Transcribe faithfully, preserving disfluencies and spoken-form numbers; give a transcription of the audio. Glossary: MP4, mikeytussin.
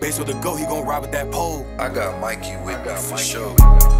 Base with a go, he gon' ride with that pole. I got Mikey with me for sure.